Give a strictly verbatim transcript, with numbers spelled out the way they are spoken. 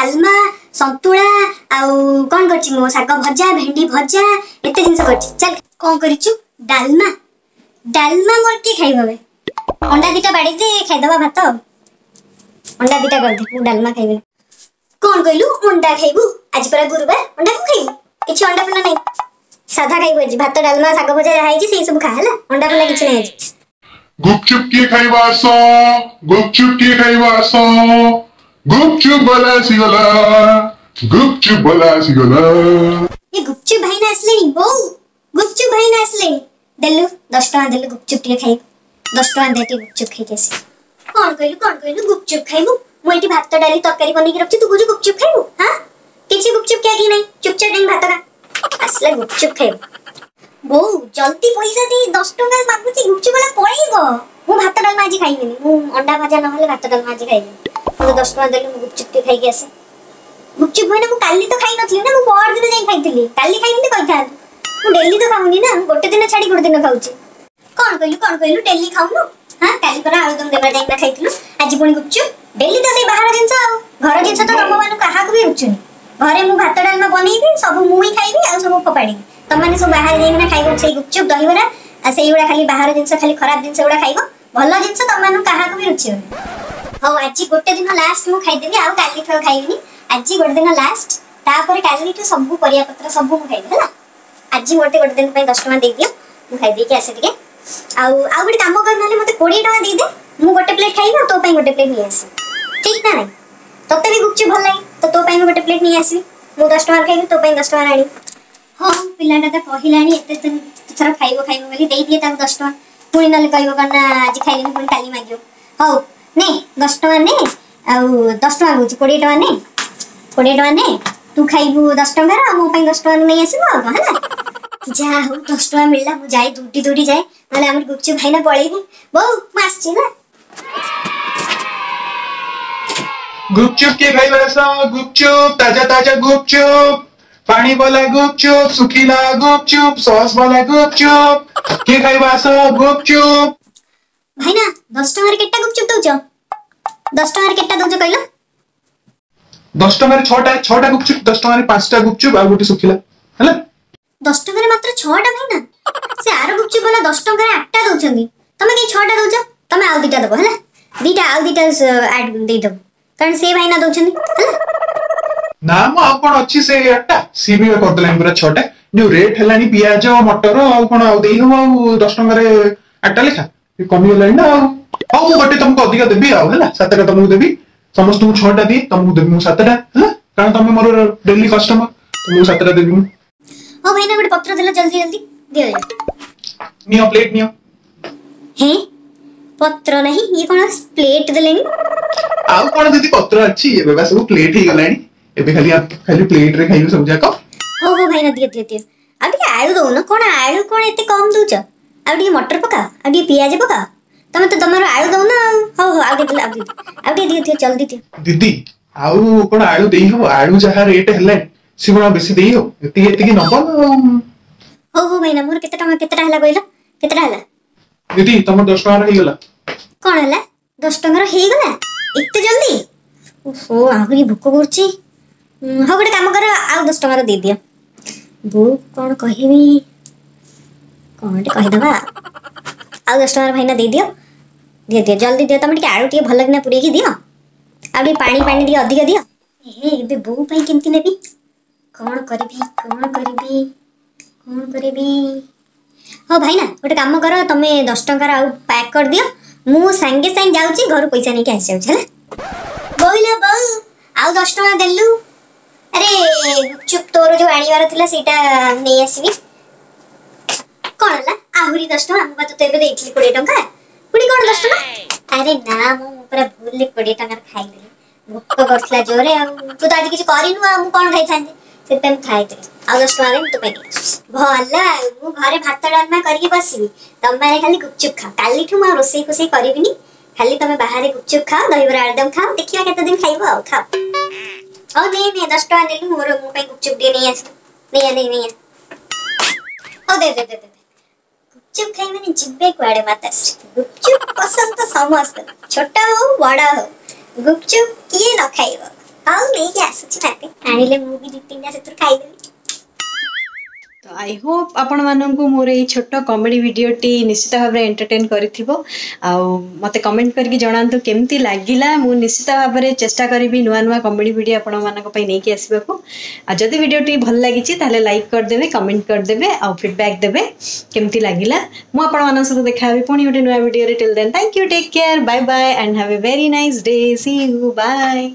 डालमा संतुला आउ कौन करछि मो साग भजा भेंडी भजा एते जिंस करछि। चल कौन करिछु डालमा डालमा मोर के खाइबबे अंडा दिटा बाड़ी दे खाइ दबा भात अंडा दिटा कर दे डालमा खाइबे। कौन कहलु अंडा खाइबु आज परा गुरुवार अंडा को खाइबु किछ अंडा फला नै साधा खाइबु आज भात डालमा साग भजा रहाइ जे से सब खा हला अंडा फला किछ नै। गुपचुप के खाइबा सो गुपचुप के खाइबा सो गुपचुप वाला सिगला गुपचुप वाला सिगला ये गुपचुप भाई ना असली नी बहु गुपचुप भाई ना असली देलु दस टका देलु गुपचुप के खाइ दस टका देते गुपचुप खाइ केसी। कोन कहलु कोन कहलु गुपचुप खाइबु मु एठी भात डाली तरकारी बनी के रखछि तू गुजु गुपचुप खाइबु हां किछि गुपचुप के की नै चुपचाप डेंग भात का असली गुपचुप खाइबु बहु जल्दी पैसा दे दस टका मागुछि गुपचुप वाला पळेइबो मु भात डालमा आज खाइबेनी मु अंडा भाजा न होले भात डालमा आज खाइबेनी तो दस टका देलु मु गुपचुप के खाइ के आसे। गुपचुप भाई ना मु काली तो खाइ नथली ना मु बोर दिन जाई खाइतली काली खाइनी कहि था मु डेली तो खाउनी ना गोटे दिन छाडी गोटे दिन खाउची। कोन कहलु कोन कहलु डेली खाउनु हां काली परा आलू दम देबा जाई ना खाइतलु आज पुणी गुपचुप डेली तो से बाहर जिंस आ घर जिंस तो तम मानु कहा को भी उचुनी घरे मु भात डालमा बनईबी सब मु ही खाइबी आ सब फपाडी तम माने सब बाहर जाई ना खाइबो से गुपचुप दही वड़ा आ सेईवडा खाली बाहर जिंस खाली खराब जिंस वडा खाइबो भलो जिंस तम मानु कहा को भी रुचियो। हाउ आज गोटे दिन लास्ट मु खाइ देबी आ काली ठो खाइबनी आज गोटे दिन लास्ट तापर काली ठो सब परिया पत्र सब मु खाइ देला आज मोटे गोटे दिन पई दस टका दे दियो मु खाइ दे के आसे ठीक आ आ गोटे काम कर नले मते बीस टका दे दे मु गोटे प्लेट खाइबा तो पई गोटे प्लेट नि आसी ठीक ना नहीं तते भी गुपचुप भल नाही तो तो पई गोटे प्लेट नि आसी मु दस टका खाइबी तो पई दस टका राणी। हां पिलाटा त कहिलाणी एते तथरा खाइबो खाइबो बोली दे दिए त दस टका पुणी नले कहिबो कना आज खाइलेनी पुणी काली मागियो हाउ ने दस टका ने आ दस टका गुची बीस टका ने बीस टका ने तू खाइबू दस टका रा मो पई दस टका नै आसीबो हला जा हो दस टका मिलला मु जाई दूटी दूटी जाए माने हमर गुपचुप भाई ना पळेबी बहु मास छी ना। गुपचुप के खाइबा सा गुपचुप ताजा ताजा गुपचुप पानी वाला गुपचुप सुखीला गुपचुप सॉस वाला गुपचुप के खाइबा सा गुपचुप भाई ना दस टका रे केटा गुपचुप दोजो दस टका रे केटा दोजो कहलो दस टका रे छटा छटा गुपचुप दस टका रे पाँचटा गुपचुप आ गोटी सुखिला हला दस टका रे मात्र छटा भाई ना से आरो गुपचुप वाला दस टका रे आठटा दोचंदी तमे के छटा दोजो तमे आउ दिटा दबो हला दिटा आउ दिटा ऐड दे दबो कारण से भाई ना दोचंदी ना म आपण अछि से आठटा सीबी कर देला हमरा छटा जो रेट हलानी प्याज और मटर और कोन आउ देई हो दस टका रे आठटा लिखा कमी होलाय ना हाउ मु गटे तुमको अधिक देबी आ हला सातटा तुमको देबी समस्त मु छटा दे तुमको देबी मु सातटा हला कारण तुम मोर डेली कस्टमर तुमको सातटा देबी मु। ओ भाई ना गटे पत्र देला जल्दी जल्दी दे नियो प्लेट नियो हे पत्र नहीं ये कोन प्लेट देलेनी आ कोन दीदी पत्र अछि एबे बस वो प्लेट ही गलानी एबे खाली आप खाली प्लेट रे खाइयो समझा को। ओ हो भाई ना दिए दिए दिए अभी आलू दो ना कोन आलू कोन एते कम दोचा आडी मटर पका आडी प्याज पका तमे तो तमरो आलू दो ना हो हो आडी दिला आडी आडी दियो थे जल्दी दियो दीदी आउ कोन आलू देई हो आलू जहा रेट हले सिबना बेसी देई हो एती एती नंबर हो हो भाई ना मोर केते टका केते हला कहिलो केते हला दीदी तम दस टका रे गेला कोन हला दस टका रे हे गेला इते जल्दी ओहो आगरी भूख करछि हो गडे काम कर आउ दस टका रे दे दियो बो कोन कहिबी कोनटे कहि दबा आ दस टका भाईना दे दियो दे दियो जल्दी दियो तमे के आलू टिए भलक ना पुरी के दियो आ बे पानी पानी टिए अधिक दियो ए एबे बहु पई केमती नेबी कोन करबी कोन करबी कोन करबी। हो भाईना ओटे काम करो तमे दस टका आउ पैक कर दियो मु संगे संग जाउची घर पैसा नै के आसी जाउछ हला बोइला बहु आउ दस टका देलु अरे चुप तोरो जो आनीवार थिला सेटा नै आसीबी कोन हला आहुरी दस टका हमबा तो तेबे देइथली बीस टका पुडी कोन दस टका अरे ना मु पूरा भूल ले बीस टका खाइ देली भूख करथला जोरे आ तू तो आज किछ करिनु आ मु कोन खाइ थांदे से पेम खाइ दे आ दस टका रे तो पे भला मु घरे भात डालमा करिके बसिबी तम माने खाली गुपचुप खा काली ठु मा रोसई कोसई करिबिनी खाली तमे बाहर गुपचुप खा दही बरा एकदम खा देखिया केते दिन खाइबो आ खा ओ दे दे दस टका देलु मोर मु पे गुपचुप दे नै आस नै नै नै ओ दे दे दे गुपचुप खाइ माने जिब्बे कुआडे माता श्री गुपचुप पसंद तो समस्त छोटा हो बड़ा हो गुपचुप किए न खाइबो तो आई होप आपण माननकु मोर ए छोटो कॉमेडी वीडियो टी निश्चित भाव रे एंटरटेन करिथिबो आ मते कमेंट करके जणांतु केमती लागिला मु निश्चित भाव रे चेष्टा करिबी नुवा नुवा कॉमेडी वीडियो आपण माननक पई नेकी आसीबा को आ जदी वीडियो टी भल लागिछि ताले लाइक कर देबे कमेंट कर देबे आ फीडबैक देबे केमती लागिला मु आपण मानन सब देखाबी पुनी ओटे नुवा वीडियो रे till then thank you take care bye bye and have a very nice day see you bye.